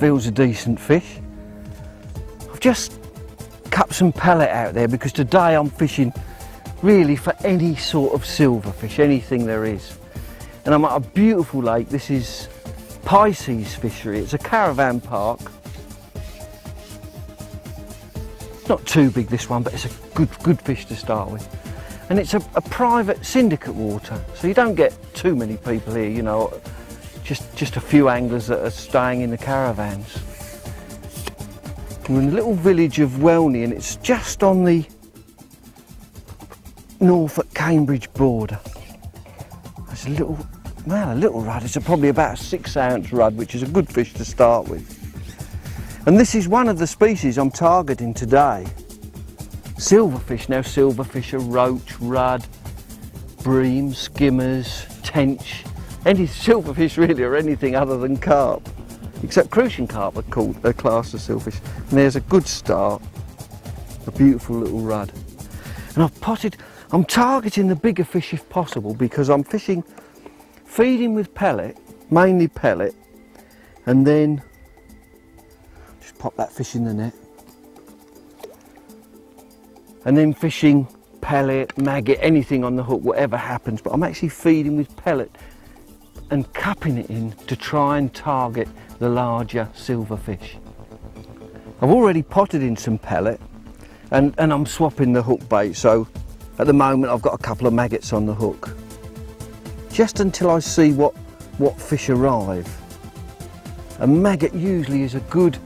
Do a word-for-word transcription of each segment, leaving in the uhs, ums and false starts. feels a decent fish. I've just cut some pellet out there because today I'm fishing really for any sort of silverfish, anything there is. And I'm at a beautiful lake. This is Pisces Fishery. It's a caravan park. It's not too big, this one, but it's a good good fish to start with. And it's a, a private syndicate water, so you don't get too many people here, you know, just, just a few anglers that are staying in the caravans. We're in the little village of Welney, and it's just on the Norfolk-Cambridge border. It's a little, man, a little rud. It's a, probably about a six ounce rud, which is a good fish to start with. And this is one of the species I'm targeting today. Silverfish. Now silverfish are roach, rudd, bream, skimmers, tench, any silverfish really, or anything other than carp, except crucian carp are called a class of silverfish. And there's a good start, a beautiful little rudd. And I've potted, I'm targeting the bigger fish if possible, because I'm fishing, feeding with pellet, mainly pellet, and then just pop that fish in the net. And then fishing pellet, maggot, anything on the hook, whatever happens, but I'm actually feeding with pellet and cupping it in to try and target the larger silverfish. I've already potted in some pellet, and, and I'm swapping the hook bait, so at the moment I've got a couple of maggots on the hook, just until I see what, what fish arrive. A maggot usually is a good,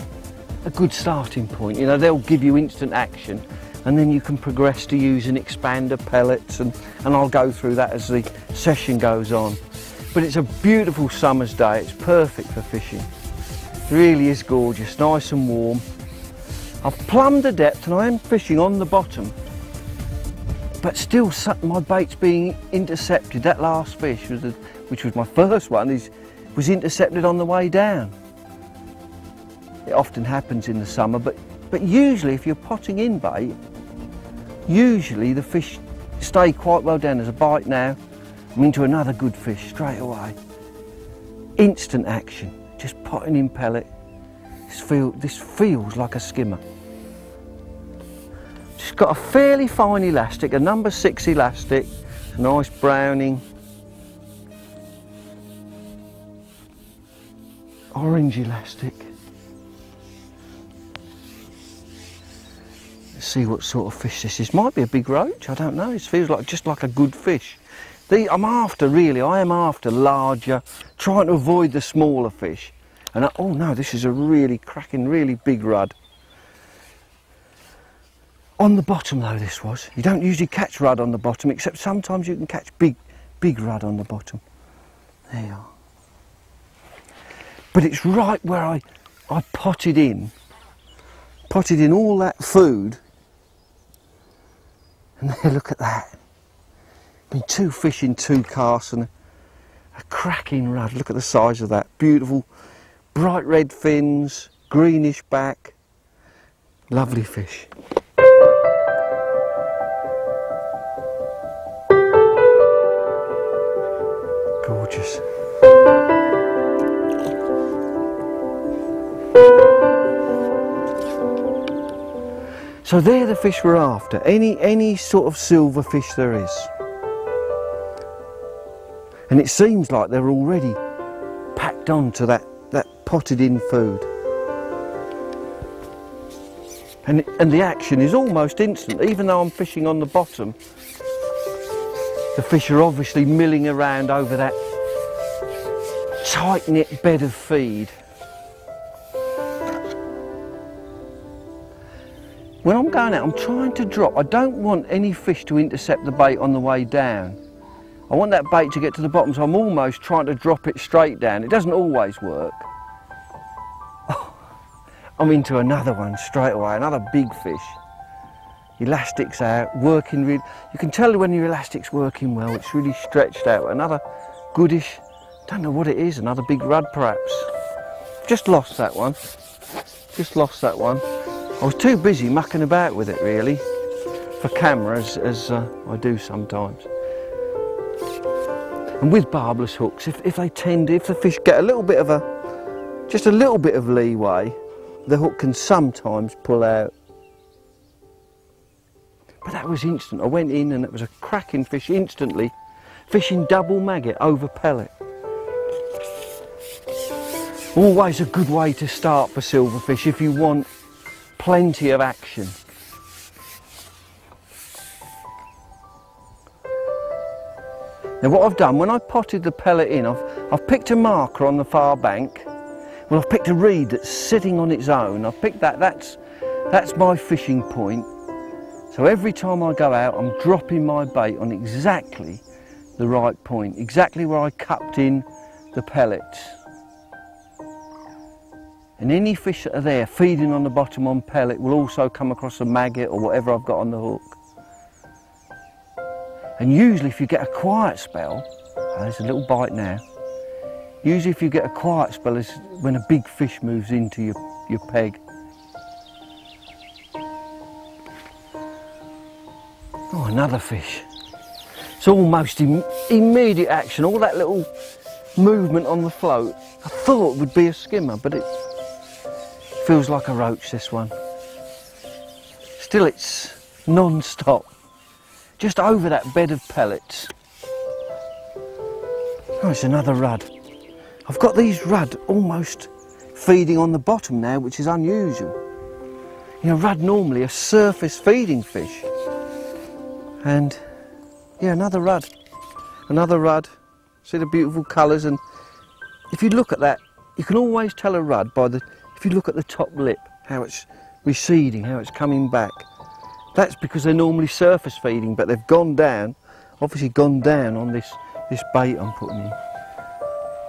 a good starting point, you know, they'll give you instant action. And then you can progress to using expander pellets, and, and I'll go through that as the session goes on. But it's a beautiful summer's day, it's perfect for fishing. It really is gorgeous, nice and warm. I've plumbed the depth and I am fishing on the bottom, but still my bait's being intercepted. That last fish, was the, which was my first one, is, was intercepted on the way down. It often happens in the summer, but, but usually if you're potting in bait, usually the fish stay quite well down. There's a bite now, I'm into another good fish straight away. Instant action, just potting in pellet. This, feel, this feels like a skimmer. Just got a fairly fine elastic, a number six elastic, a nice Browning. Orange elastic. See what sort of fish this is. Might be a big roach, I don't know. It feels like just like a good fish. The, I'm after really, I am after larger, trying to avoid the smaller fish. And I, oh no, this is a really cracking, really big rudd. On the bottom though this was. You don't usually catch rudd on the bottom, except sometimes you can catch big, big rudd on the bottom. There you are. But it's right where I, I potted in. Potted in all that food. And there, look at that. I mean, two fish in two casts and a, a cracking rudd. Look at the size of that. Beautiful, bright red fins, greenish back. Lovely fish. Gorgeous. So they're the fish we're after, any, any sort of silverfish there is. And it seems like they're already packed onto that, that potted in food. And, and the action is almost instant, even though I'm fishing on the bottom. The fish are obviously milling around over that tight-knit bed of feed. When I'm going out, I'm trying to drop. I don't want any fish to intercept the bait on the way down. I want that bait to get to the bottom, so I'm almost trying to drop it straight down. It doesn't always work. Oh, I'm into another one straight away, another big fish. Elastic's out, working really. You can tell when your elastic's working well, it's really stretched out. Another goodish, don't know what it is, another big rudd perhaps. Just lost that one, just lost that one. I was too busy mucking about with it really, for cameras, as uh, I do sometimes. And with barbless hooks, if, if they tend, if the fish get a little bit of a, just a little bit of leeway, the hook can sometimes pull out. But that was instant. I went in and it was a cracking fish instantly. Fishing double maggot over pellet. Always a good way to start for silverfish if you want plenty of action. Now what I've done, when I potted the pellet in, I've, I've picked a marker on the far bank. Well, I've picked a reed that's sitting on its own. I've picked that, that's, that's my fishing point. So every time I go out, I'm dropping my bait on exactly the right point, exactly where I cupped in the pellets. And any fish that are there feeding on the bottom on pellet will also come across a maggot or whatever I've got on the hook. And usually if you get a quiet spell, oh, there's a little bite now, usually if you get a quiet spell is when a big fish moves into your, your peg. Oh, another fish. It's almost im- immediate action, all that little movement on the float. I thought it would be a skimmer, but it feels like a roach, this one. Still, it's non-stop, just over that bed of pellets. Oh, it's another rudd. I've got these rudd almost feeding on the bottom now, which is unusual. You know, rudd normally a surface feeding fish. And yeah, another rudd, another rudd. See the beautiful colours, and if you look at that, you can always tell a rudd by the, if you look at the top lip, how it's receding, how it's coming back. That's because they're normally surface feeding, but they've gone down, obviously gone down on this, this bait I'm putting in.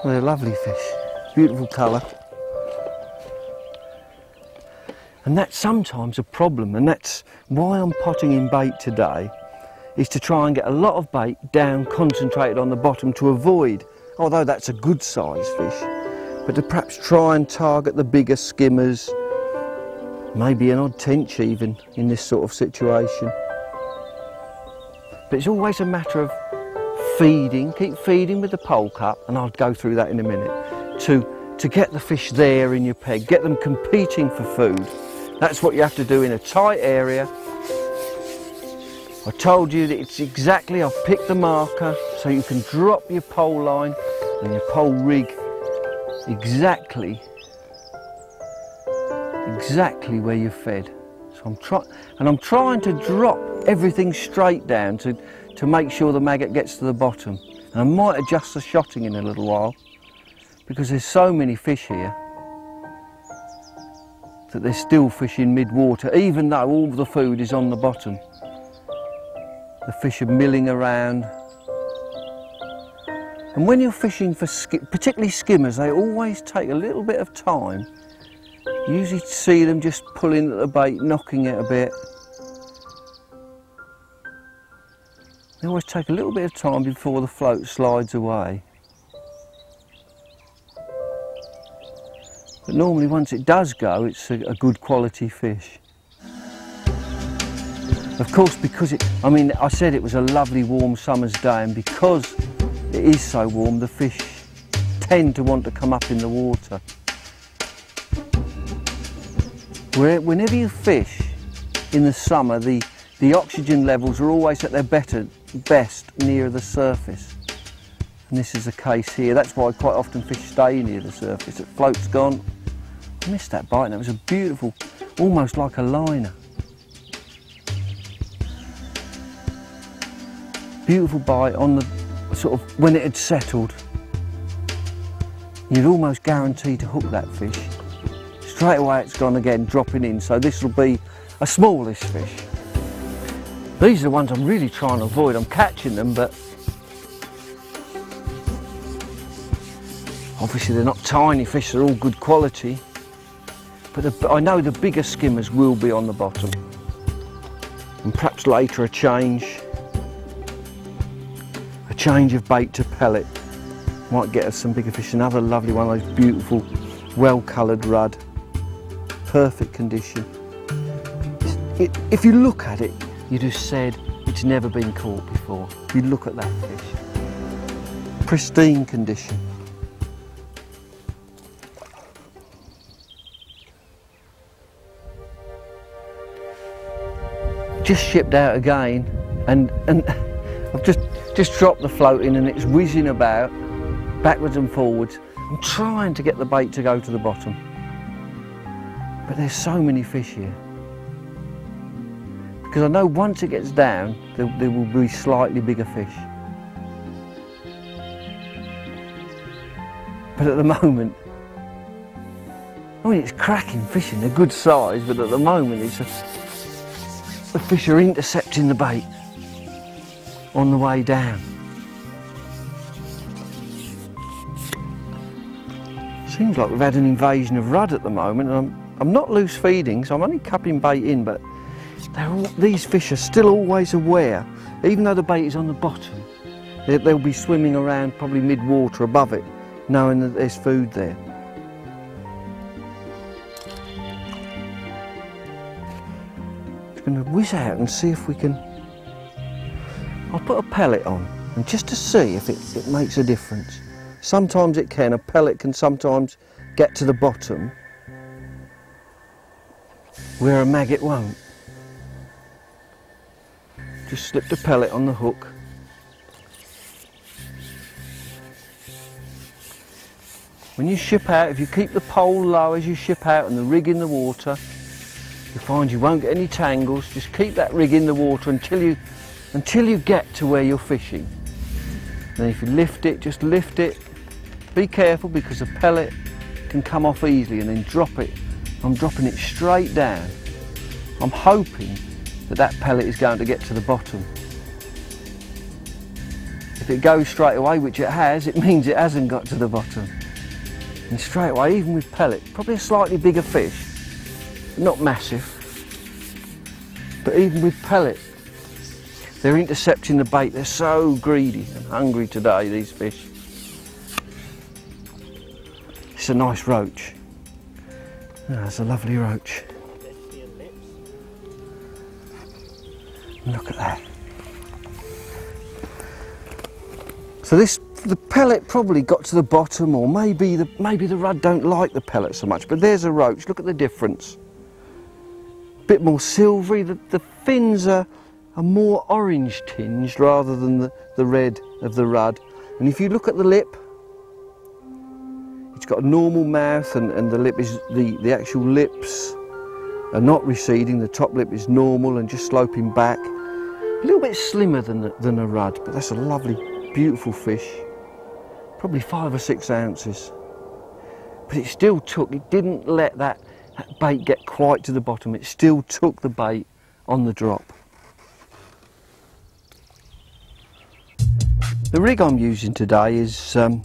Well, they're lovely fish, beautiful colour. And that's sometimes a problem, and that's why I'm potting in bait today, is to try and get a lot of bait down, concentrated on the bottom to avoid, although that's a good size fish, but to perhaps try and target the bigger skimmers, maybe an odd tench even, in this sort of situation. But it's always a matter of feeding, keep feeding with the pole cup, and I'll go through that in a minute, to, to get the fish there in your peg, get them competing for food. That's what you have to do in a tight area. I told you that it's exactly, I've picked the marker, so you can drop your pole line and your pole rig exactly, exactly where you're fed. So I'm trying, and I'm trying to drop everything straight down to, to make sure the maggot gets to the bottom. And I might adjust the shotting in a little while, because there's so many fish here that there's still fish in mid-water, even though all the food is on the bottom. The fish are milling around. And when you're fishing for, sk particularly skimmers, they always take a little bit of time. You usually see them just pulling at the bait, knocking it a bit. They always take a little bit of time before the float slides away. But normally once it does go, it's a, a good quality fish. Of course, because it, I mean, I said it was a lovely warm summer's day, and because it is so warm, the fish tend to want to come up in the water. Whenever you fish in the summer, the, the oxygen levels are always at their better, best near the surface. And this is the case here. That's why quite often fish stay near the surface. The float's gone. I missed that bite, and it was a beautiful, almost like a liner. Beautiful bite on the sort of when it had settled. You'd almost guarantee to hook that fish. Straight away it's gone again, dropping in, so this will be a smallish fish. These are the ones I'm really trying to avoid. I'm catching them, but obviously they're not tiny fish, they're all good quality. But the, I know the bigger skimmers will be on the bottom. And perhaps later a change. Change of bait to pellet might get us some bigger fish. Another lovely one of those beautiful, well-coloured rudd. Perfect condition. It, if you look at it, you just said it's never been caught before. You look at that fish. Pristine condition. just shipped out again, and and I've just just dropped the floating and it's whizzing about backwards and forwards. I'm trying to get the bait to go to the bottom, but there's so many fish here, because I know once it gets down there, there will be slightly bigger fish. But at the moment, I mean, it's cracking fishing, they're good size, but at the moment it's a, the fish are intercepting the bait on the way down. Seems like we've had an invasion of rudd at the moment, and I'm, I'm not loose feeding, so I'm only cupping bait in, but they're all, these fish are still always aware. Even though the bait is on the bottom, they, they'll be swimming around probably mid-water above it, knowing that there's food there. Going to whiz out and see if we can. I'll put a pellet on, and just to see if it, it makes a difference. Sometimes it can, a pellet can sometimes get to the bottom where a maggot won't. Just slip the pellet on the hook. When you ship out, if you keep the pole low as you ship out and the rig in the water, you find you won't get any tangles. Just keep that rig in the water until you, until you get to where you're fishing. Then if you lift it, just lift it. Be careful, because the pellet can come off easily, and then drop it. I'm dropping it straight down. I'm hoping that that pellet is going to get to the bottom. If it goes straight away, which it has, it means it hasn't got to the bottom. And straight away, even with pellet, probably a slightly bigger fish. Not massive, but even with pellet, they're intercepting the bait. They're so greedy and hungry today, these fish. It's a nice roach. Oh, that's a lovely roach. Look at that. So this, the pellet probably got to the bottom, or maybe the maybe the rudd don't like the pellet so much. But there's a roach. Look at the difference. Bit more silvery, the, the fins are, are more orange tinged rather than the, the red of the rudd. And if you look at the lip, it's got a normal mouth, and, and the lip is, the, the actual lips are not receding, the top lip is normal and just sloping back. A little bit slimmer than, the, than a rudd, but that's a lovely, beautiful fish. Probably five or six ounces. But it still took, it didn't let that That bait get quite to the bottom. It still took the bait on the drop. The rig I'm using today is um,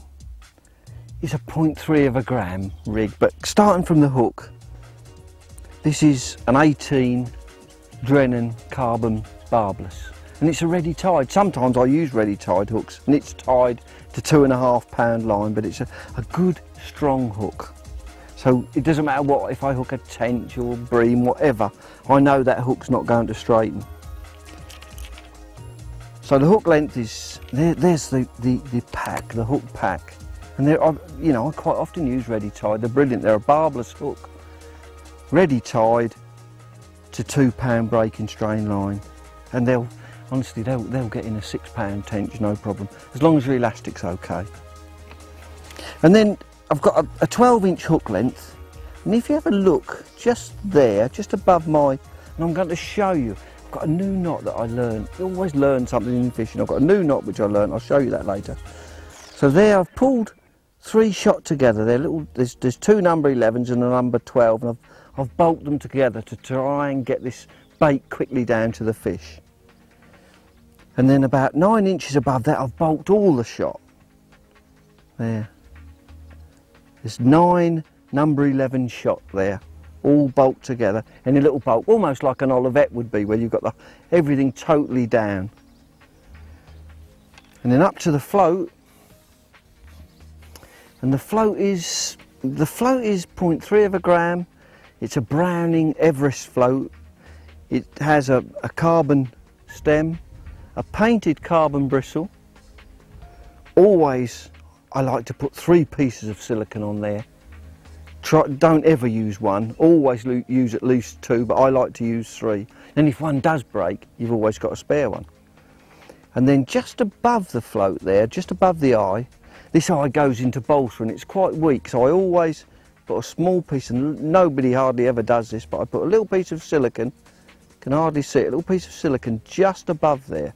is a point three of a gram rig, but starting from the hook, this is an eighteen Drennan carbon barbless, and it's a ready tied. Sometimes I use ready tied hooks, and it's tied to two and a half pound line, but it's a, a good strong hook. So it doesn't matter what, if I hook a tench or a bream, whatever, I know that hook's not going to straighten. So the hook length is, there, there's the, the, the pack, the hook pack. And there are, you know, I quite often use ready tied, they're brilliant, they're a barbless hook. Ready tied to two pound breaking strain line. And they'll, honestly, they'll, they'll get in a six pound tench, no problem, as long as your elastic's okay. And then, I've got a twelve inch hook length, and if you have a look just there, just above my, and I'm going to show you, I've got a new knot that I learned. You always learn something in fishing. I've got a new knot which I learned, I'll show you that later. So there I've pulled three shot together. They're little, there's, there's two number elevens and a number twelve, and I've, I've bolted them together to try and get this bait quickly down to the fish. And then about nine inches above that, I've bolted all the shot. There. There's nine number eleven shot there, all bolt together, in a little bolt, almost like an Olivette would be, where you've got the, everything totally down. And then up to the float, and the float is, the float is point three of a gram. It's a Browning Everest float. It has a, a carbon stem, a painted carbon bristle. Always I like to put three pieces of silicone on there, Try, don't ever use one, always use at least two, but I like to use three. And if one does break, you've always got a spare one. And then just above the float there, just above the eye, this eye goes into bolster and it's quite weak, so I always put a small piece, and nobody hardly ever does this, but I put a little piece of silicon, can hardly see it, a little piece of silicon just above there.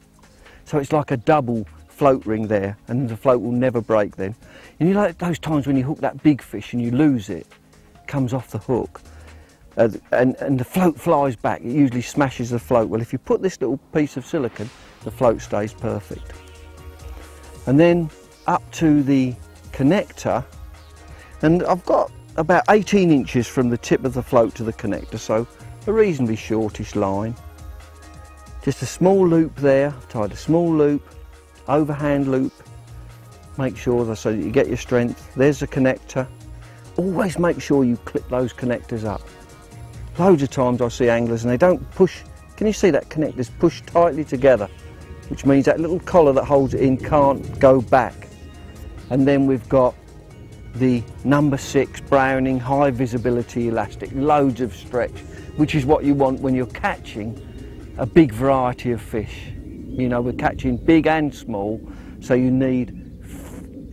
So it's like a double float ring there, and the float will never break then. And you like those times when you hook that big fish and you lose it, it comes off the hook, uh, and, and the float flies back, it usually smashes the float. Well, if you put this little piece of silicon, the float stays perfect. And then up to the connector, and I've got about eighteen inches from the tip of the float to the connector, so a reasonably shortish line. Just a small loop there, I've tied a small loop, overhand loop, make sure that so that you get your strength. There's the connector. Always make sure you clip those connectors up. Loads of times I see anglers and they don't push. Can you see that connector's pushed tightly together, which means that little collar that holds it in can't go back. And then we've got the number six Browning high visibility elastic, loads of stretch, which is what you want when you're catching a big variety of fish. You know, we're catching big and small, so you need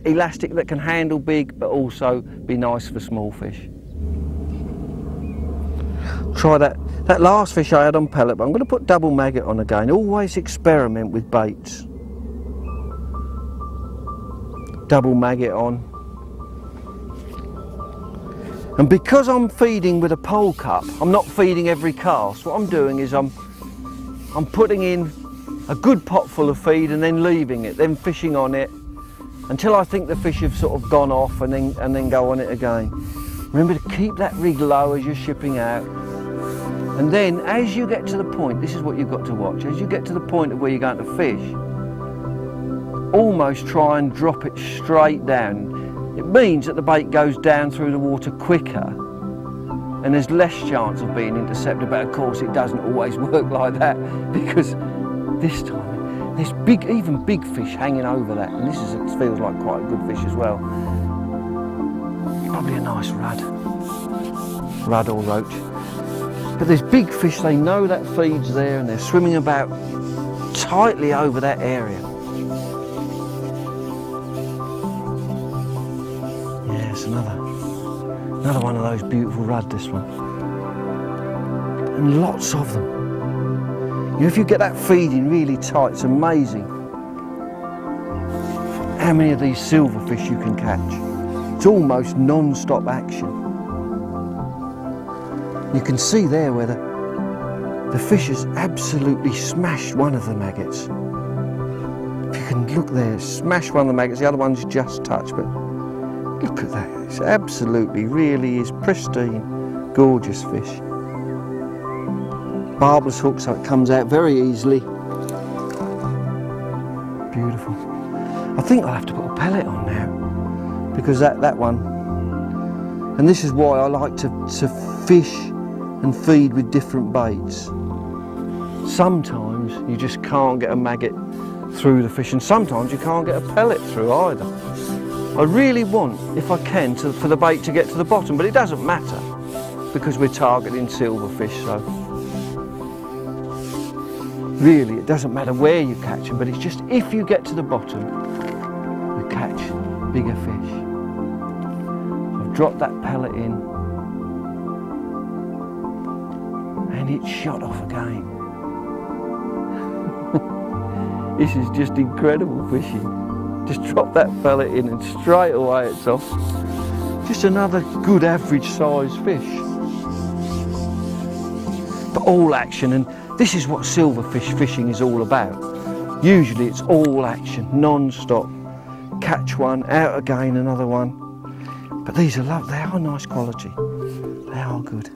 elastic that can handle big but also be nice for small fish. Try that that last fish I had on pellet, but I'm going to put double maggot on again. Always experiment with baits. Double maggot on. And because I'm feeding with a pole cup, I'm not feeding every cast. What I'm doing is I'm I'm putting in a good pot full of feed and then leaving it, then fishing on it until I think the fish have sort of gone off, and then and then go on it again. Remember to keep that rig low as you're shipping out. And then as you get to the point, this is what you've got to watch, as you get to the point of where you're going to fish, almost try and drop it straight down. It means that the bait goes down through the water quicker and there's less chance of being intercepted, but of course it doesn't always work like that, because this time, there's big, even big fish hanging over that, and this is, it feels like quite a good fish as well. Probably a nice rudd, rudd or roach. But there's big fish, they know that feed's there, and they're swimming about tightly over that area. Yeah, it's another, another one of those beautiful rudd, this one. And lots of them. If you get that feeding really tight, it's amazing how many of these silverfish you can catch. It's almost non-stop action. You can see there where the, the fish has absolutely smashed one of the maggots. If you can look there, smash one of the maggots, the other one's just touched, but look at that. It's absolutely, really is pristine, gorgeous fish. Barbless hook, so it comes out very easily. Beautiful. I think I'll have to put a pellet on now, because that, that one, and this is why I like to, to fish and feed with different baits. Sometimes you just can't get a maggot through the fish, and sometimes you can't get a pellet through either. I really want, if I can, to, for the bait to get to the bottom, but it doesn't matter because we're targeting silverfish, so. Really, it doesn't matter where you catch them, but it's just if you get to the bottom, you catch bigger fish. I've dropped that pellet in, and it shot off again. This is just incredible fishing. Just drop that pellet in, and straight away it's off. Just another good average-sized fish. But all action, and this is what silverfish fishing is all about. Usually it's all action, non-stop. Catch one, out again, another one. But these are love, they are nice quality. They are good.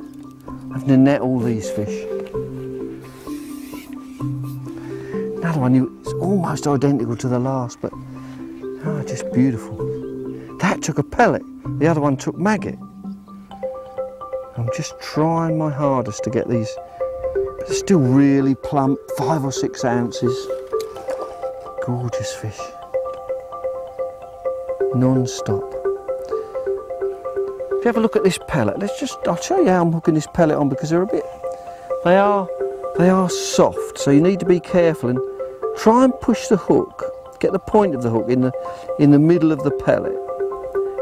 Having to net all these fish. Another one, it's almost identical to the last, but oh, just beautiful. That took a pellet, the other one took maggot. I'm just trying my hardest to get these. Still really plump, five or six ounces. Gorgeous fish. Non-stop. you have a look at this pellet, let's just, I'll show you how I'm hooking this pellet on, because they're a bit, they are, they are soft, so you need to be careful and try and push the hook, get the point of the hook in the, in the middle of the pellet,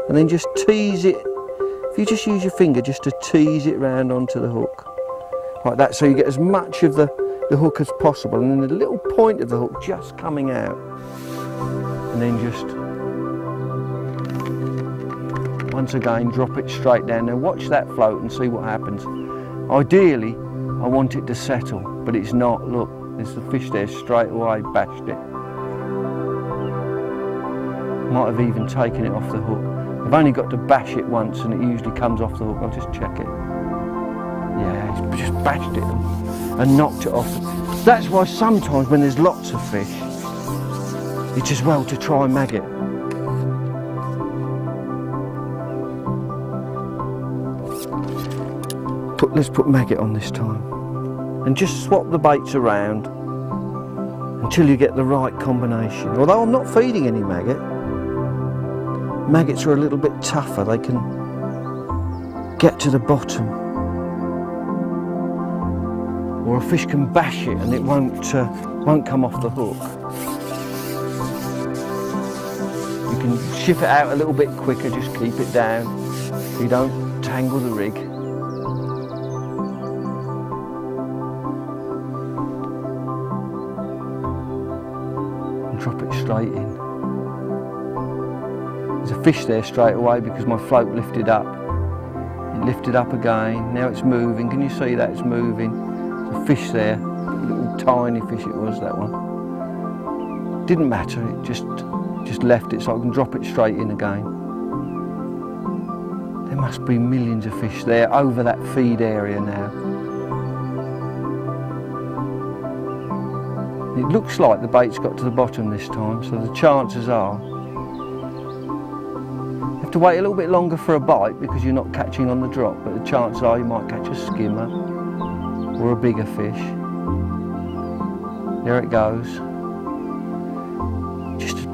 and then just tease it. If you just use your finger just to tease it round onto the hook, like that, so you get as much of the, the hook as possible, and then the little point of the hook just coming out, and then just once again drop it straight down. Now watch that float and see what happens. Ideally I want it to settle, but it's not. Look, there's the fish there straight away, bashed it. Might have even taken it off the hook. I've only got to bash it once and it usually comes off the hook. I'll just check it. Yeah, it's just bashed it and, and knocked it off. That's why sometimes when there's lots of fish, it's as well to try maggot. Put, let's put maggot on this time, and just swap the baits around until you get the right combination. Although I'm not feeding any maggot. Maggots are a little bit tougher, they can get to the bottom, or a fish can bash it and it won't, uh, won't come off the hook. You can ship it out a little bit quicker, just keep it down so you don't tangle the rig. Drop it straight in. There's a fish there straight away because my float lifted up. It lifted up again, now it's moving. Can you see that? It's moving. There's a fish there, a little tiny fish it was, that one. Didn't matter, it just, just left it, so I can drop it straight in again. There must be millions of fish there over that feed area now. It looks like the bait's got to the bottom this time, so the chances are you have to wait a little bit longer for a bite because you're not catching on the drop, but the chances are you might catch a skimmer or a bigger fish. There it goes. Just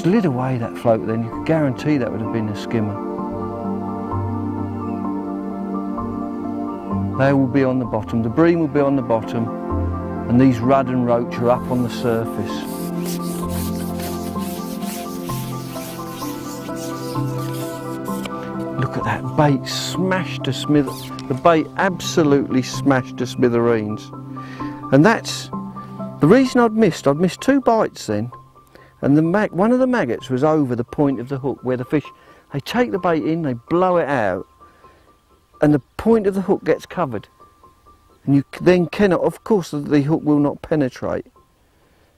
slid away that float then, you could guarantee that would have been a skimmer. They will be on the bottom, the bream will be on the bottom, and these rudd and roach are up on the surface. Look at that bait smashed to smithereens. The bait absolutely smashed to smithereens. And that's the reason I'd missed. I'd missed two bites then. And the mag one of the maggots was over the point of the hook where the fish, they take the bait in, they blow it out, and the point of the hook gets covered. And you then cannot, of course the hook will not penetrate,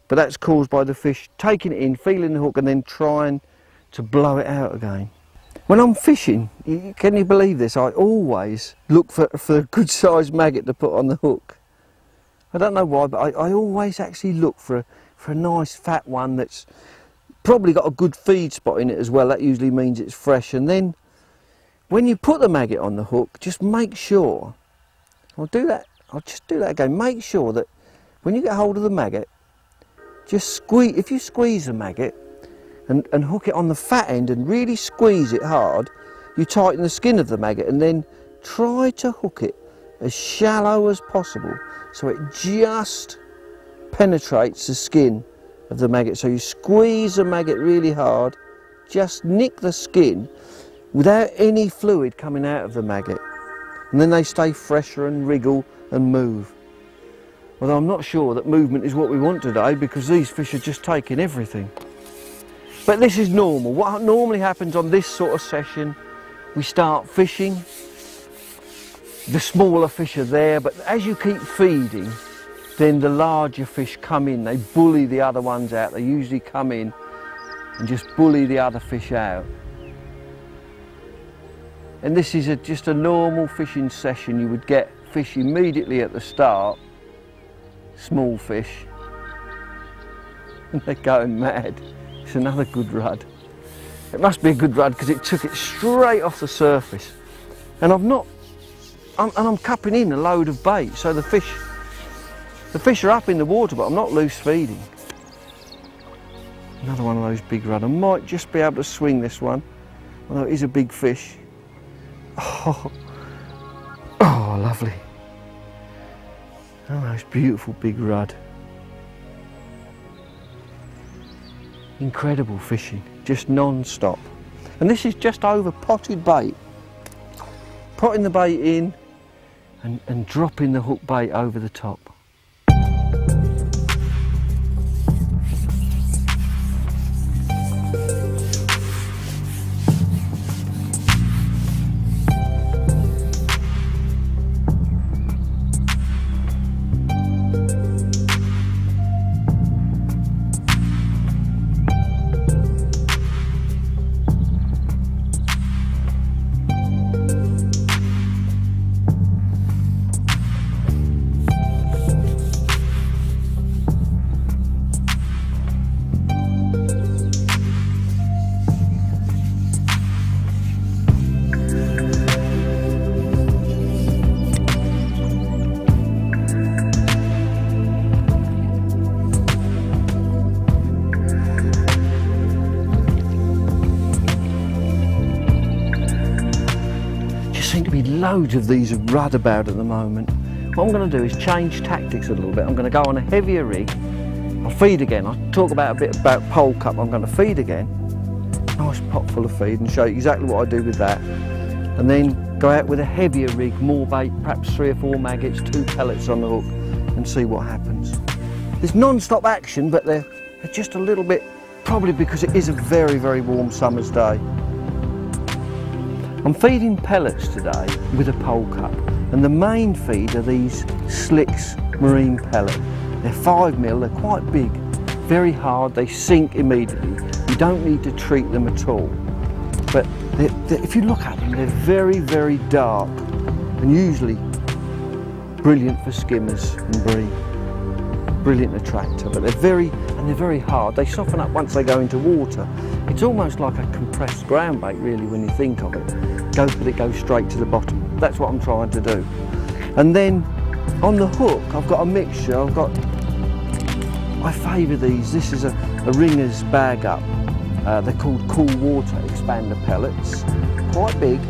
but that's caused by the fish taking it in, feeling the hook and then trying to blow it out again. When I'm fishing, can you believe this, I always look for, for a good sized maggot to put on the hook. I don't know why, but I, I always actually look for a, for a nice fat one that's probably got a good feed spot in it as well. That usually means it's fresh. And then when you put the maggot on the hook, just make sure, I'll do that I'll just do that again. Make sure that when you get hold of the maggot, just squeeze, if you squeeze the maggot and, and hook it on the fat end and really squeeze it hard, you tighten the skin of the maggot and then try to hook it as shallow as possible so it just penetrates the skin of the maggot. So you squeeze the maggot really hard, just nick the skin without any fluid coming out of the maggot. And then they stay fresher and wriggle and move. Although I'm not sure that movement is what we want today because these fish are just taking everything. But this is normal. What normally happens on this sort of session, we start fishing. The smaller fish are there, but as you keep feeding, then the larger fish come in. They bully the other ones out. They usually come in and just bully the other fish out. And this is a, just a normal fishing session. You would get fish immediately at the start, small fish, and they're going mad. It's another good rudd. It must be a good rudd because it took it straight off the surface. And I've not, I'm, and I'm cupping in a load of bait, so the fish, the fish are up in the water, but I'm not loose feeding. Another one of those big rudd. I might just be able to swing this one, although it is a big fish. Oh, oh lovely. Oh, those beautiful big rudd. Incredible fishing, just non-stop. And this is just over potted bait. Potting the bait in and, and dropping the hook bait over the top. Loads of these rudd about at the moment. What I'm going to do is change tactics a little bit. I'm going to go on a heavier rig. I'll feed again. I'll talk about a bit about pole cup. I'm going to feed again. Nice pot full of feed and show you exactly what I do with that. And then go out with a heavier rig, more bait, perhaps three or four maggots, two pellets on the hook, and see what happens. There's non-stop action, but they're, they're just a little bit, probably because it is a very, very warm summer's day. I'm feeding pellets today with a pole cup, and the main feed are these Slicks marine pellet. They're five mil, they're quite big, very hard, they sink immediately. You don't need to treat them at all. But they're, they're, if you look at them, they're very, very dark and usually brilliant for skimmers and bream. Brilliant attractor, but they're very, and they're very hard. They soften up once they go into water. It's almost like a compressed ground bait, really, when you think of it. Goes, but it goes straight to the bottom. That's what I'm trying to do. And then on the hook, I've got a mixture. I've got, I favour these. This is a, a Ringers bag up. Uh, they're called cool water expander pellets. Quite big.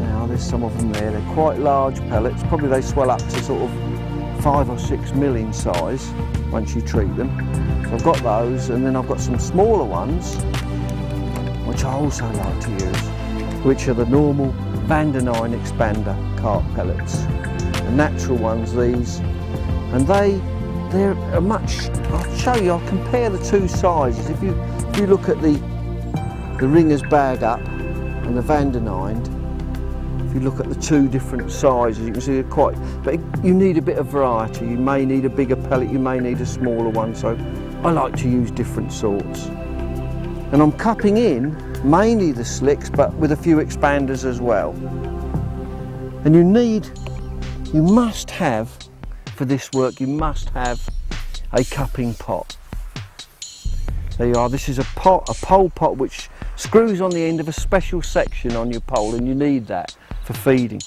Now there's some of them there. They're quite large pellets. Probably they swell up to sort of five or six mil in size once you treat them. So I've got those, and then I've got some smaller ones, which I also like to use, which are the normal Van den Eynde expander carp pellets, the natural ones, these, and they, they're a much, I'll show you, I'll compare the two sizes. If you, if you look at the, the Ringers bag up and the Van den Eynde, if you look at the two different sizes, you can see they're quite, but you need a bit of variety. You may need a bigger pellet, you may need a smaller one, so I like to use different sorts. And I'm cupping in mainly the Slicks, but with a few expanders as well. And you need, you must have, for this work, you must have a cupping pot. There you are, this is a pot, a pole pot, which screws on the end of a special section on your pole, and you need that for feeding.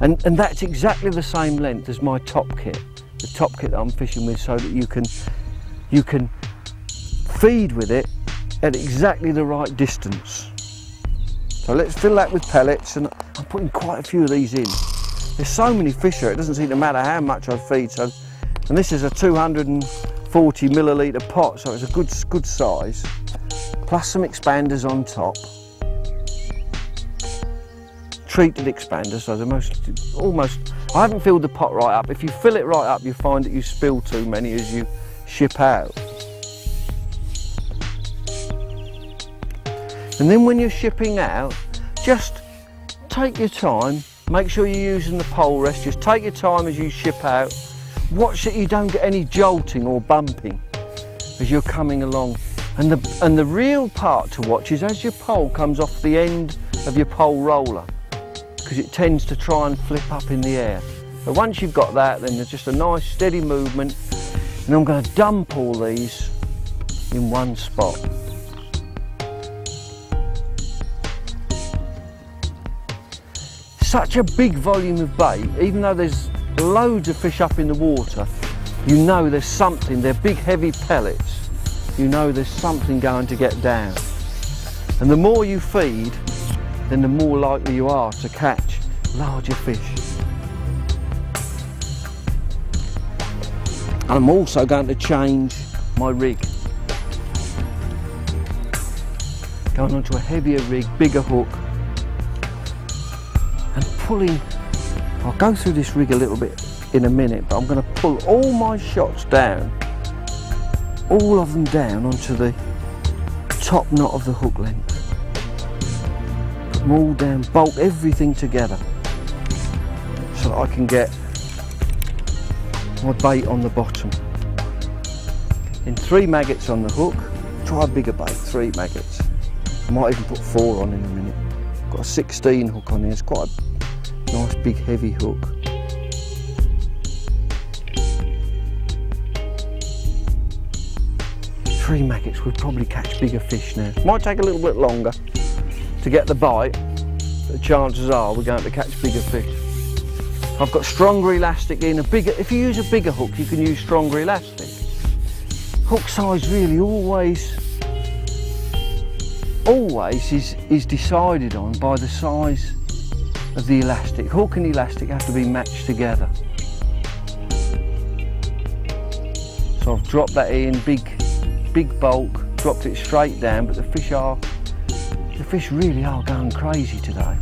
And, and that's exactly the same length as my top kit, the top kit that I'm fishing with, so that you can, you can feed with it at exactly the right distance. So let's fill that with pellets, and I'm putting quite a few of these in. There's so many fish here, it doesn't seem to matter how much I feed. So, and this is a two hundred forty milliliter pot, so it's a good, good size. Plus some expanders on top. Treated expanders, so the most, almost, I haven't filled the pot right up. If you fill it right up, you find that you spill too many as you ship out. And then when you're shipping out, just take your time, make sure you're using the pole rest, just take your time as you ship out. Watch that you don't get any jolting or bumping as you're coming along. And the, and the real part to watch is as your pole comes off the end of your pole roller, because it tends to try and flip up in the air. But once you've got that, then there's just a nice steady movement. And I'm going to dump all these in one spot. Such a big volume of bait, even though there's loads of fish up in the water, you know there's something, they're big heavy pellets, you know there's something going to get down. And the more you feed, then the more likely you are to catch larger fish. And I'm also going to change my rig. Going onto a heavier rig, bigger hook, and pulling. I'll go through this rig a little bit in a minute, but I'm going to pull all my shots down, all of them down onto the top knot of the hook length. Put them all down, bolt everything together so that I can get my bait on the bottom. Then three maggots on the hook, try a bigger bait, three maggots. I might even put four on in a minute. I've got a sixteen hook on here, it's quite a nice big heavy hook. Three maggots, we'll probably catch bigger fish now. Might take a little bit longer to get the bite, but the chances are we're going to catch bigger fish. I've got stronger elastic in, a bigger, if you use a bigger hook you can use stronger elastic. Hook size really always, always is, is decided on by the size of the elastic. Hook and elastic have to be matched together. So I've dropped that in, big big bulk, dropped it straight down, but the fish are, the fish really are going crazy today.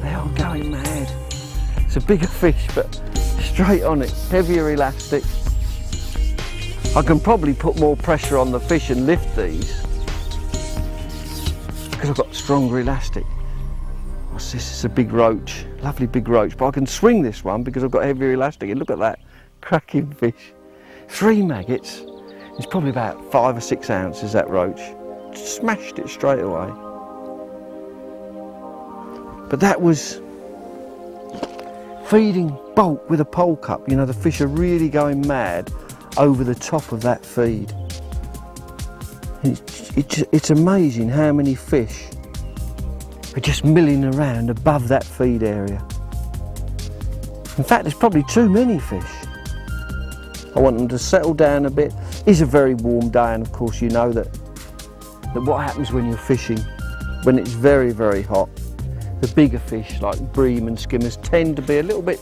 They are going mad. It's a bigger fish, but straight on it, heavier elastic. I can probably put more pressure on the fish and lift these, because I've got stronger elastic. What's this? It's a big roach, lovely big roach, but I can swing this one because I've got heavier elastic, and look at that, cracking fish. Three maggots. It's probably about five or six ounces, that roach. Smashed it straight away. But that was feeding bulk with a pole cup. You know, the fish are really going mad over the top of that feed. It's, it's, it's amazing how many fish are just milling around above that feed area. In fact, there's probably too many fish. I want them to settle down a bit. It's a very warm day, and of course you know that, that what happens when you're fishing, when it's very, very hot, the bigger fish like bream and skimmers tend to be a little bit,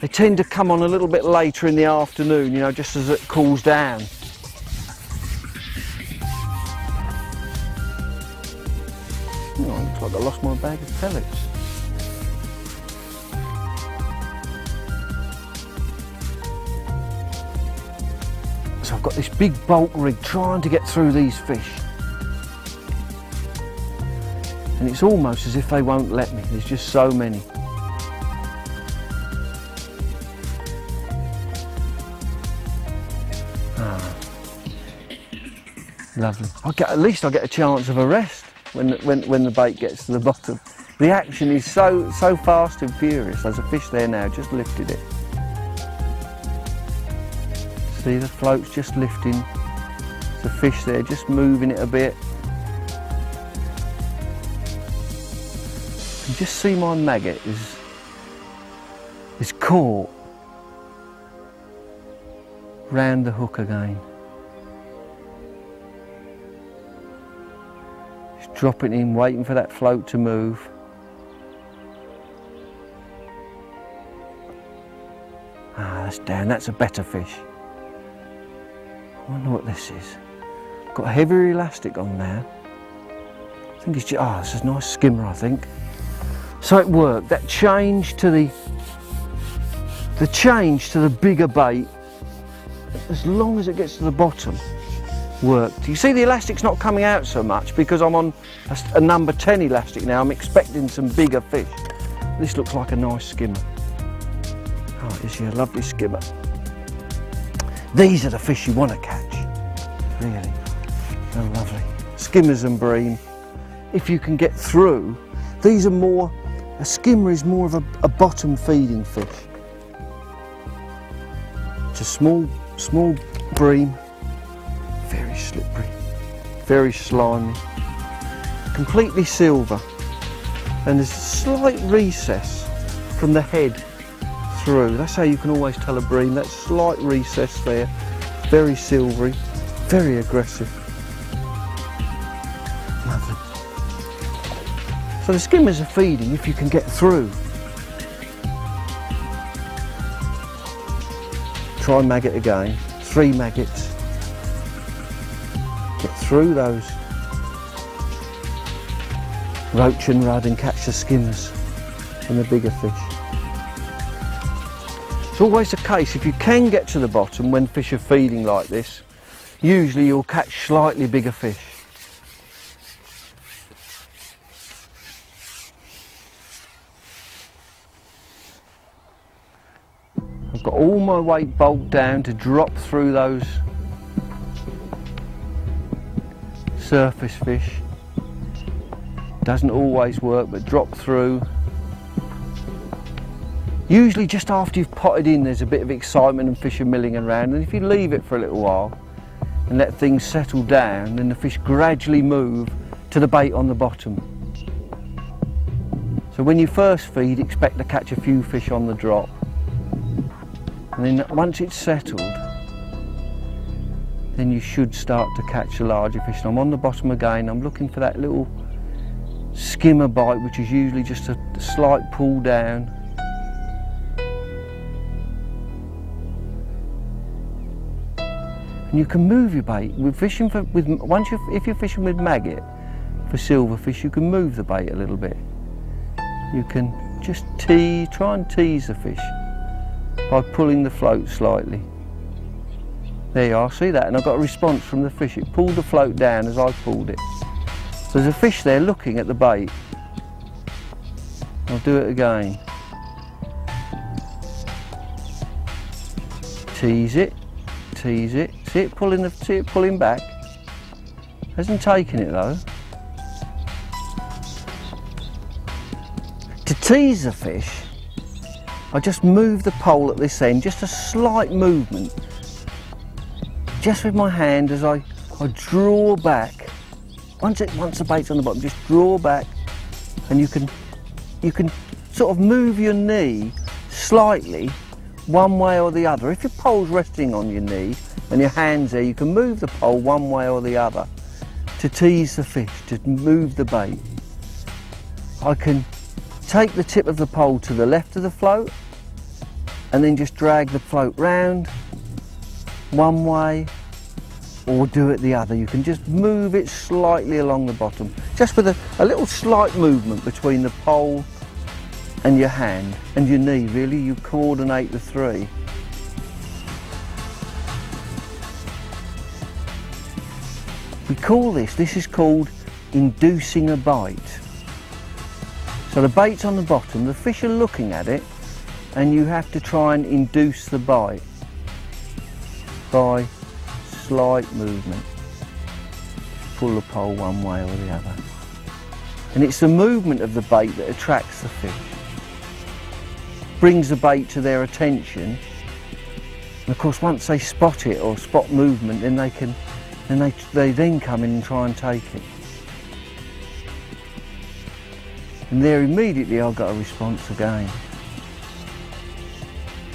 they tend to come on a little bit later in the afternoon, you know, just as it cools down. Oh, looks like I lost my bag of pellets. So I've got this big bulk rig trying to get through these fish, and it's almost as if they won't let me, there's just so many. Ah, lovely. I get, at least I get a chance of a rest when the, when, when the bait gets to the bottom. The action is so, so fast and furious. There's a fish there now, just lifted it. See, the float's just lifting, the fish there, just moving it a bit. You just see my maggot is, is caught round the hook again. Just dropping in, waiting for that float to move. Ah, that's down, that's a better fish. I wonder what this is. Got heavier elastic on now. I think it's just, ah, this is a nice skimmer, I think. So it worked. That change to the, the change to the bigger bait, as long as it gets to the bottom, worked. You see the elastic's not coming out so much because I'm on a, a number ten elastic now. I'm expecting some bigger fish. This looks like a nice skimmer. Oh, it's a lovely skimmer. These are the fish you want to catch, really. They're lovely. Skimmers and bream, if you can get through, these are more, a skimmer is more of a, a bottom feeding fish. It's a small, small bream, very slippery, very slimy, completely silver, and there's a slight recess from the head through. That's how you can always tell a bream, that slight recess there, very silvery, very aggressive. Lovely. So the skimmers are feeding if you can get through. Try maggot again, three maggots. Get through those roach and rudd and catch the skimmers and the bigger fish. It's always the case, if you can get to the bottom when fish are feeding like this, usually you'll catch slightly bigger fish. I've got all my weight bolt down to drop through those surface fish. Doesn't always work, but drop through. Usually just after you've potted in there's a bit of excitement and fish are milling around, and if you leave it for a little while and let things settle down, then the fish gradually move to the bait on the bottom. So when you first feed, expect to catch a few fish on the drop, and then once it's settled, then you should start to catch the larger fish. And I'm on the bottom again, I'm looking for that little skimmer bite, which is usually just a slight pull down. And you can move your bait. With fishing for, with, once you're, if you're fishing with maggot for silverfish, you can move the bait a little bit. You can just tease, try and tease the fish by pulling the float slightly. There you are, see that? And I got a response from the fish. It pulled the float down as I pulled it. So there's a fish there looking at the bait. I'll do it again. Tease it, tease it. See it pulling the, see it pulling back. Hasn't taken it though. To tease the fish, I just move the pole at this end, just a slight movement. Just with my hand as I, I draw back. Once it once the bait's on the bottom, just draw back, and you can you can sort of move your knee slightly one way or the other. If your pole's resting on your knee and your hand's there, you can move the pole one way or the other to tease the fish, to move the bait. I can take the tip of the pole to the left of the float and then just drag the float round one way, or do it the other. You can just move it slightly along the bottom, just with a, a little slight movement between the pole and your hand and your knee, really. You coordinate the three. We call this, this is called inducing a bite. So the bait's on the bottom, the fish are looking at it, and you have to try and induce the bite by slight movement. Pull the pole one way or the other. And it's the movement of the bait that attracts the fish. Brings the bait to their attention. And of course, once they spot it or spot movement, then they can, then they, they then come in and try and take it. And there immediately I got a response again.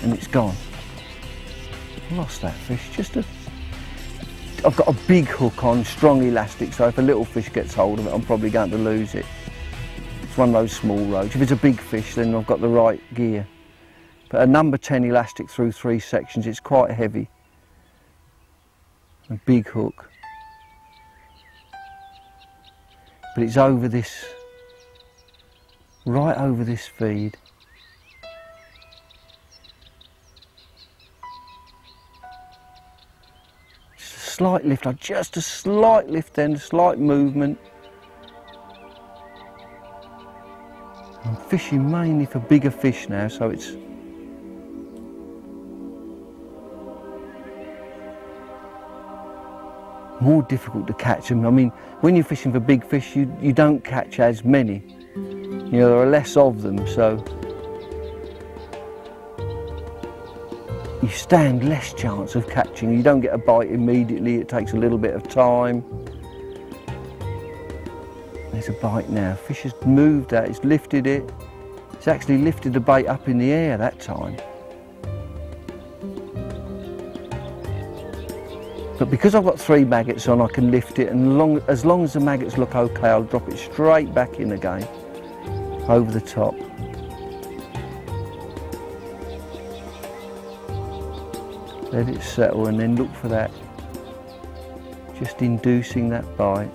And it's gone. I lost that fish. Just a, I've got a big hook on, strong elastic, so if a little fish gets hold of it, I'm probably going to lose it. It's one of those small roach. If it's a big fish, then I've got the right gear. But a number ten elastic through three sections, it's quite heavy. A big hook. But it's over this, right over this feed. Slight lift, just a slight lift then, a slight movement. I'm fishing mainly for bigger fish now, so it's... more difficult to catch them. I mean, when you're fishing for big fish, you, you don't catch as many. You know, there are less of them, so... you stand less chance of catching. You don't get a bite immediately, it takes a little bit of time. There's a bite now. Fish has moved that, it's lifted it. It's actually lifted the bait up in the air that time. But because I've got three maggots on, I can lift it, and long, as long as the maggots look okay, I'll drop it straight back in again. over the top. Let it settle and then look for that, just inducing that bite.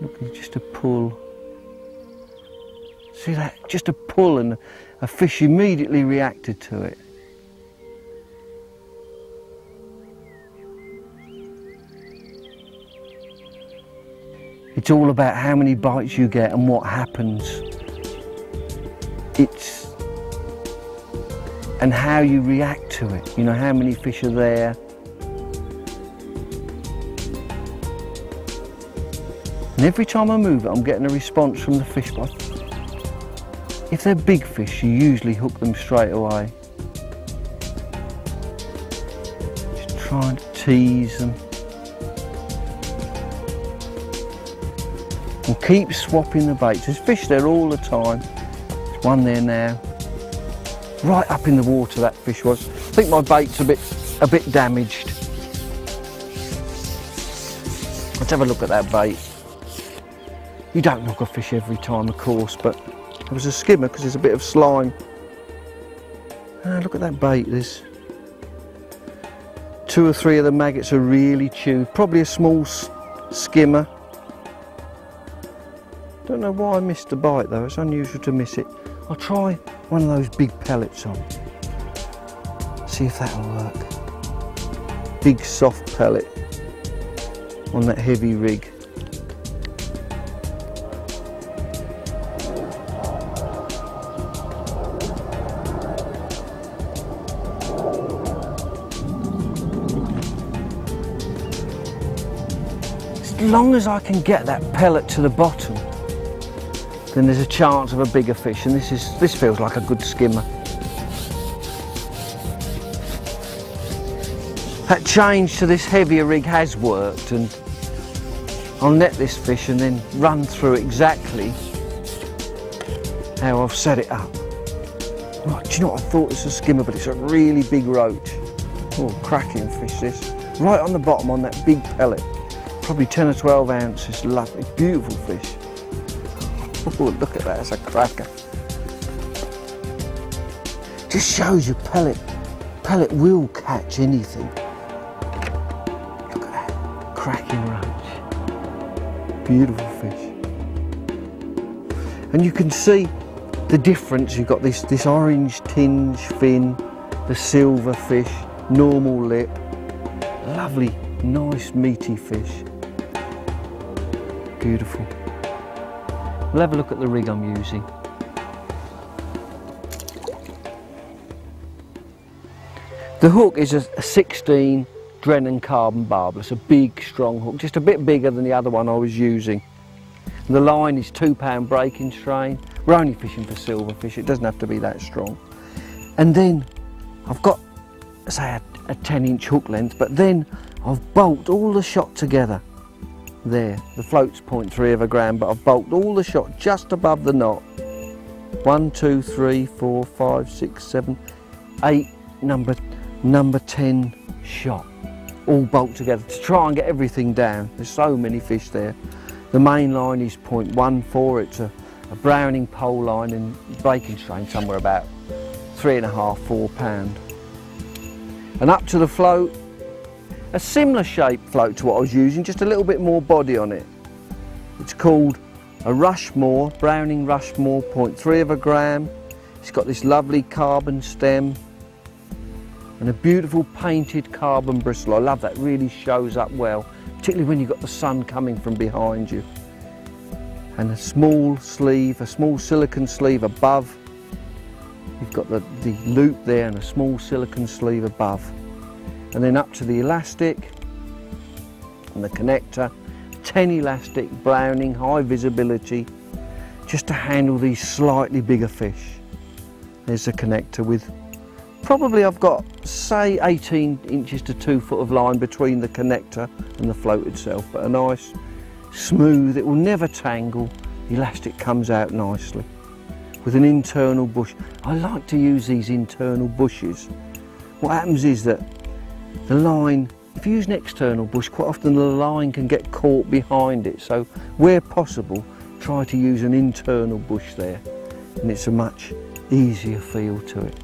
Looking just a pull. See that? Just a pull and a fish immediately reacted to it. It's all about how many bites you get and what happens. It's, and how you react to it. You know, how many fish are there. And every time I move it, I'm getting a response from the fish. If they're big fish, you usually hook them straight away. Just trying to tease them. And keep swapping the baits. There's fish there all the time. There's one there now. Right up in the water that fish was. I think my bait's a bit, a bit damaged. Let's have a look at that bait. You don't knock a fish every time, of course, but it was a skimmer because there's a bit of slime. Ah, look at that bait. There's two or three of the maggots are really chewed. Probably a small skimmer. Don't know why I missed the bite though, it's unusual to miss it. I'll try one of those big pellets on. See if that'll work. Big soft pellet on that heavy rig. As long as I can get that pellet to the bottom, then there's a chance of a bigger fish, and this is this feels like a good skimmer. That change to this heavier rig has worked, and I'll net this fish and then run through exactly how I've set it up. Right, do you know what, I thought it's a skimmer, but it's a really big roach. Oh, cracking fish this. Right on the bottom on that big pellet, probably ten or twelve ounces, lovely, beautiful fish. Oh, look at that, it's a cracker. Just shows you pellet, pellet will catch anything. Look at that, cracking roach. Beautiful fish. And you can see the difference. You've got this, this orange tinge fin, the silver fish, normal lip. Lovely, nice meaty fish. Beautiful. We'll have a look at the rig I'm using. The hook is a, a sixteen Drennan carbon barbless, a big strong hook, just a bit bigger than the other one I was using. And the line is two pound breaking strain. We're only fishing for silverfish, it doesn't have to be that strong. And then I've got, say, a, a ten inch hook length, but then I've bolted all the shot together. There, the float's zero point three of a gram, but I've bulked all the shot just above the knot. One, two, three, four, five, six, seven, eight, number, number ten shot. All bulked together to try and get everything down. There's so many fish there. The main line is zero point one four, it's a, a Browning pole line and breaking strain somewhere about three and a half, four pound. And up to the float, a similar shape float to what I was using, just a little bit more body on it. It's called a Rushmore, Browning Rushmore, zero point three of a gram. It's got this lovely carbon stem and a beautiful painted carbon bristle. I love that, really shows up well, particularly when you've got the sun coming from behind you. And a small sleeve, a small silicon sleeve above. You've got the, the loop there and a small silicon sleeve above. And then up to the elastic and the connector, ten elastic Browning, high visibility, just to handle these slightly bigger fish. There's the connector with, probably I've got, say, eighteen inches to two foot of line between the connector and the float itself, but a nice, smooth, it will never tangle, the elastic comes out nicely. With an internal bush, I like to use these internal bushes. What happens is that the line If you use an external bush, quite often the line can get caught behind it, so where possible try to use an internal bush there, and it's a much easier feel to it.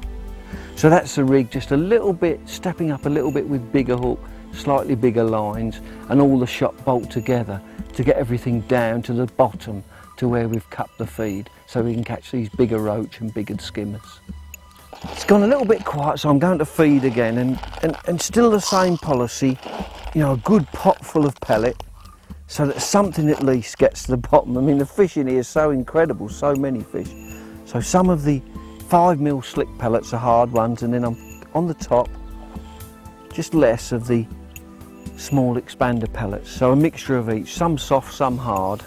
So that's the rig, just a little bit, stepping up a little bit with bigger hook, slightly bigger lines, and all the shot bolt together to get everything down to the bottom to where we've cupped the feed, so we can catch these bigger roach and bigger skimmers. It's gone a little bit quiet, so I'm going to feed again, and, and, and still the same policy, you know, a good pot full of pellet, so that something at least gets to the bottom. I mean, the fish in here is so incredible, so many fish. So some of the five mil slick pellets are hard ones, and then I'm on the top, just less of the small expander pellets. So a mixture of each, some soft, some hard.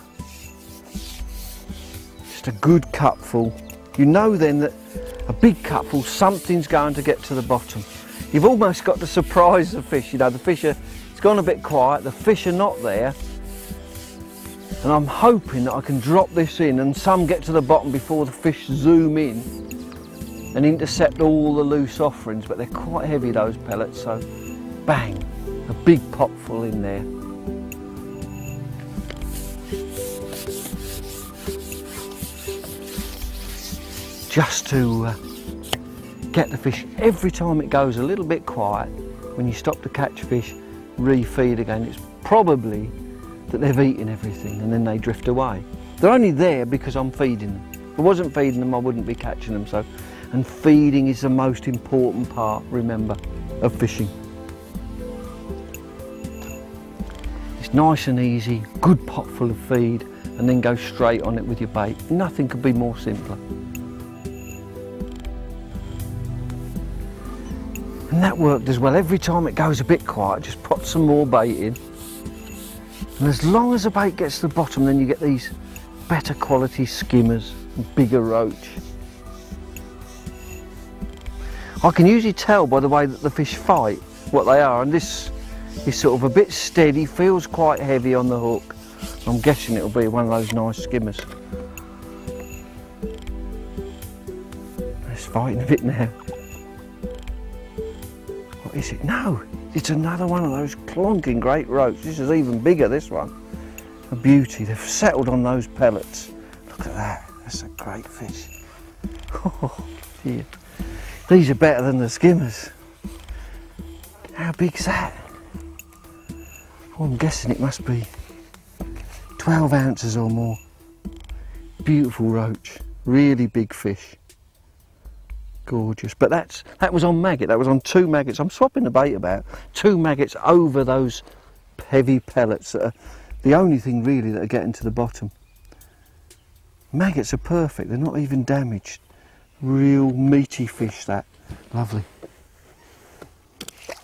Just a good cupful. You know then that a big cupful, something's going to get to the bottom. You've almost got to surprise the fish, you know, the fish are, it's gone a bit quiet, the fish are not there. And I'm hoping that I can drop this in and some get to the bottom before the fish zoom in and intercept all the loose offerings, but they're quite heavy, those pellets, so bang, a big pot full in there. Just to uh, get the fish, every time it goes a little bit quiet, when you stop to catch fish, refeed again, it's probably that they've eaten everything and then they drift away. They're only there because I'm feeding them. If I wasn't feeding them, I wouldn't be catching them. So, and feeding is the most important part, remember, of fishing. It's nice and easy, good pot full of feed, and then go straight on it with your bait. Nothing could be more simpler. And that worked as well. Every time it goes a bit quiet, just pop some more bait in. And as long as the bait gets to the bottom, then you get these better quality skimmers and bigger roach. I can usually tell by the way that the fish fight what they are, and this is sort of a bit steady, feels quite heavy on the hook. I'm guessing it'll be one of those nice skimmers. It's fighting a bit now. What is it? No! It's another one of those clonking great roach. This is even bigger, this one. A beauty, they've settled on those pellets. Look at that, that's a great fish. Oh dear. These are better than the skimmers. How big's that? Oh, I'm guessing it must be twelve ounces or more. Beautiful roach, really big fish. Gorgeous, but that's that was on maggot, that was on two maggots. I'm swapping the bait about, two maggots over those heavy pellets that are the only thing really that are getting to the bottom. Maggots are perfect, they're not even damaged. Real meaty fish that, lovely.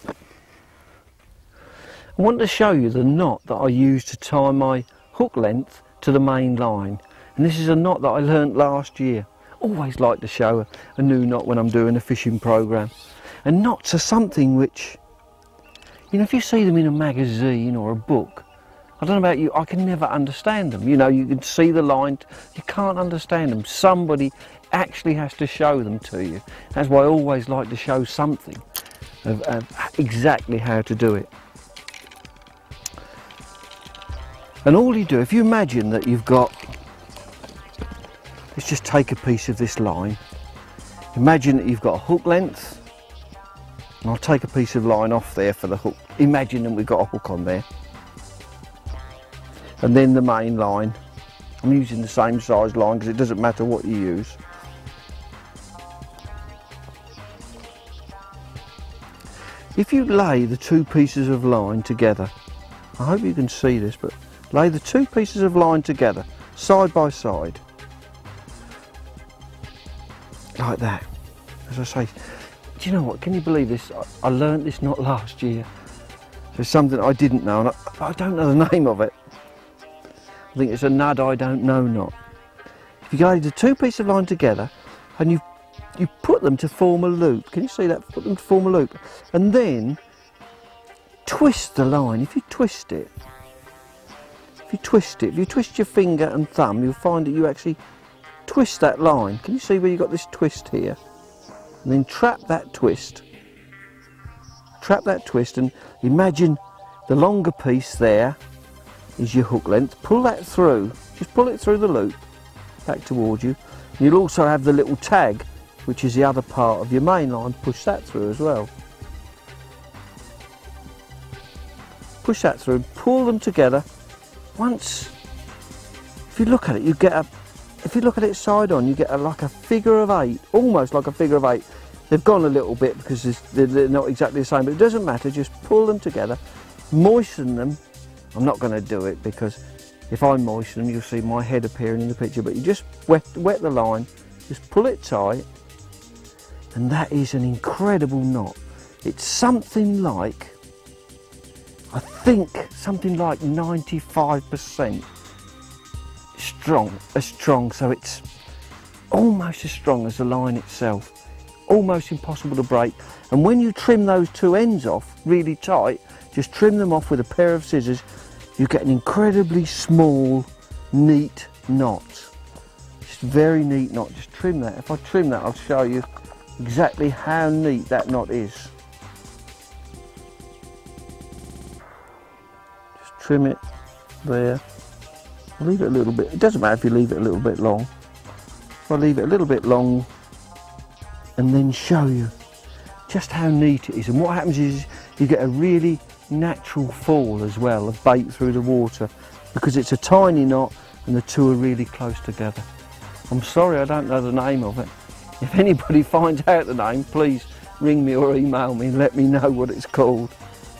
I want to show you the knot that I use to tie my hook length to the main line, and this is a knot that I learnt last year. Always like to show a, a new knot when I'm doing a fishing program, and knots are something which, you know, if you see them in a magazine or a book, I don't know about you, I can never understand them. You know, you can see the line, you can't understand them. Somebody actually has to show them to you. That's why I always like to show something of, of exactly how to do it. And all you do, if you imagine that you've got, let's just take a piece of this line. Imagine that you've got a hook length, and I'll take a piece of line off there for the hook. Imagine that we've got a hook on there. And then the main line. I'm using the same size line because it doesn't matter what you use. If you lay the two pieces of line together, I hope you can see this, but lay the two pieces of line together, side by side. Like that, as I say. Do you know what, can you believe this? I, I learnt this knot last year. There's something I didn't know, and I, I don't know the name of it. I think it's a nud I don't know knot. If you lay the two pieces of line together and you you put them to form a loop, can you see that? Put them to form a loop, and then twist the line. If you twist it, if you twist it, if you twist your finger and thumb, you'll find that you actually twist that line. Can you see where you've got this twist here? And then trap that twist trap that twist, and imagine the longer piece there is your hook length. Pull that through, just pull it through the loop back towards you. You'll also have the little tag, which is the other part of your main line. Push that through as well. Push that through, pull them together. Once, if you look at it, you get a, if you look at it side on, you get a, like a figure of eight, almost like a figure of eight. They've gone a little bit because they're not exactly the same, but it doesn't matter, just pull them together, moisten them. I'm not going to do it because if I moisten them, you'll see my head appearing in the picture, but you just wet, wet the line, just pull it tight, and that is an incredible knot. It's something like, I think something like ninety-five percent strong, as strong, so it's almost as strong as the line itself. Almost impossible to break. And when you trim those two ends off really tight, just trim them off with a pair of scissors, you get an incredibly small, neat knot. Just very neat knot, just trim that. If I trim that, I'll show you exactly how neat that knot is. Trim it there, leave it a little bit, it doesn't matter if you leave it a little bit long. I'll leave it a little bit long and then show you just how neat it is. And what happens is you get a really natural fall as well of bait through the water, because it's a tiny knot and the two are really close together. I'm sorry I don't know the name of it. If anybody finds out the name, please ring me or email me and let me know what it's called.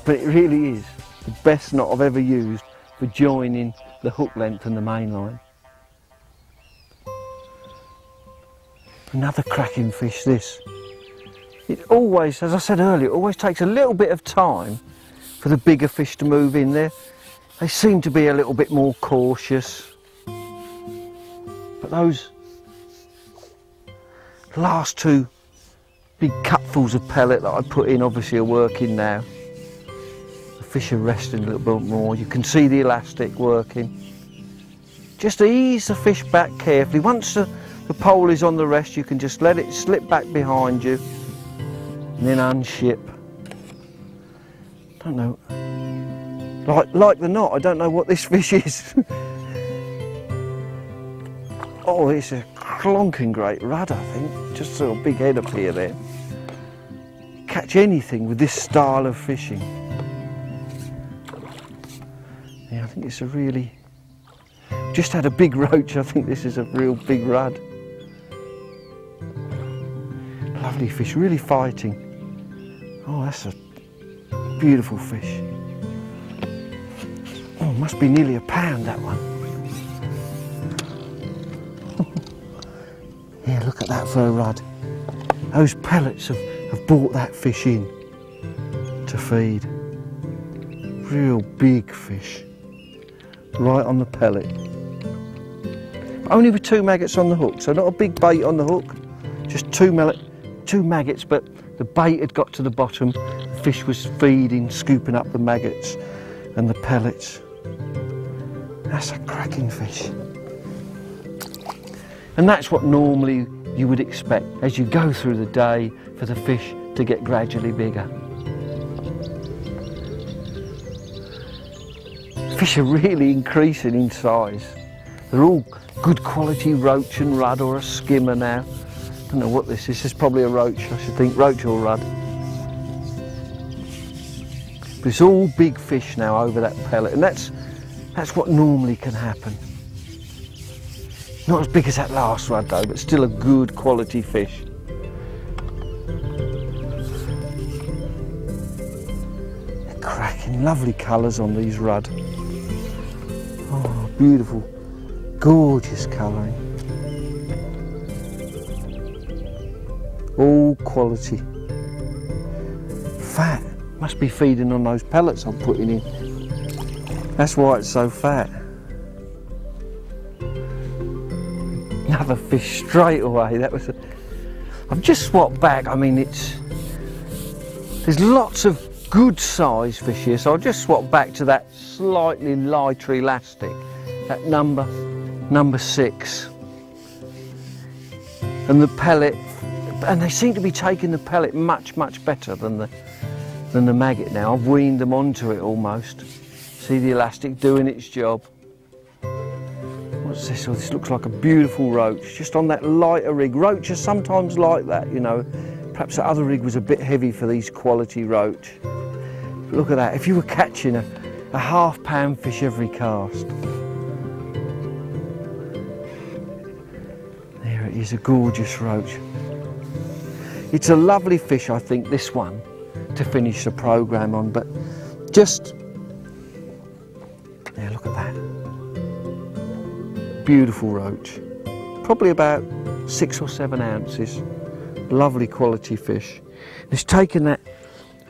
But it really is the best knot I've ever used for joining the hook length and the main line. Another cracking fish, this. It always, as I said earlier, it always takes a little bit of time for the bigger fish to move in there. They seem to be a little bit more cautious. But those last two big cupfuls of pellet that I put in obviously are working now. Fish are resting a little bit more, you can see the elastic working. Just ease the fish back carefully. Once the, the pole is on the rest, you can just let it slip back behind you and then unship. I don't know, like, like the knot, I don't know what this fish is. Oh, it's a clonking great rudd, I think. Just saw a big head appear there. Catch anything with this style of fishing. Yeah, I think it's a really, just had a big roach, I think this is a real big rudd. Lovely fish, really fighting. Oh, that's a beautiful fish. Oh, must be nearly a pound, that one. Yeah, look at that for a rudd. Those pellets have, have brought that fish in to feed. Real big fish. Right on the pellet. Only with two maggots on the hook, so not a big bait on the hook, just two, mallet, two maggots, but the bait had got to the bottom, the fish was feeding, scooping up the maggots and the pellets. That's a cracking fish. And that's what normally you would expect as you go through the day for the fish to get gradually bigger. Fish are really increasing in size. They're all good quality roach and rudd or a skimmer now. I don't know what this is, it's probably a roach, I should think, roach or rudd. But it's all big fish now over that pellet, and that's, that's what normally can happen. Not as big as that last rudd though, but still a good quality fish. They're cracking, lovely colours on these rudd. Oh, beautiful, gorgeous colouring. All quality. Fat. Must be feeding on those pellets I'm putting in. That's why it's so fat. Another fish straight away. That was. A... I've just swapped back. I mean, it's. There's lots of good size fish here, so I'll just swap back to that slightly lighter elastic, that number number six, and the pellet, and they seem to be taking the pellet much much better than the than the maggot now. I've weaned them onto it almost. See the elastic doing its job. What's this? Oh, this looks like a beautiful roach, just on that lighter rig. Roach are sometimes like that, you know. Perhaps the other rig was a bit heavy for these quality roach. But look at that, if you were catching a, a half pound fish every cast. There it is, a gorgeous roach. It's a lovely fish, I think, this one, to finish the programme on, but just, yeah, look at that. Beautiful roach, probably about six or seven ounces. Lovely quality fish. It's taken that,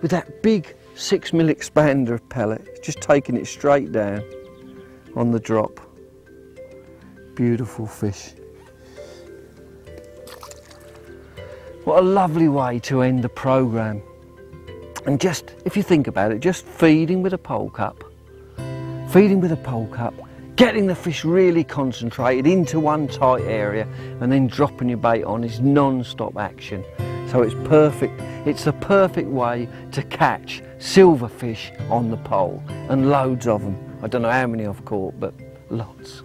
with that big six mil expander pellet, it's just taken it straight down on the drop. Beautiful fish. What a lovely way to end the programme. And just, if you think about it, just feeding with a pole cup, feeding with a pole cup, getting the fish really concentrated into one tight area and then dropping your bait on is non-stop action. So it's perfect, it's the perfect way to catch silverfish on the pole, and loads of them. I don't know how many I've caught, but lots.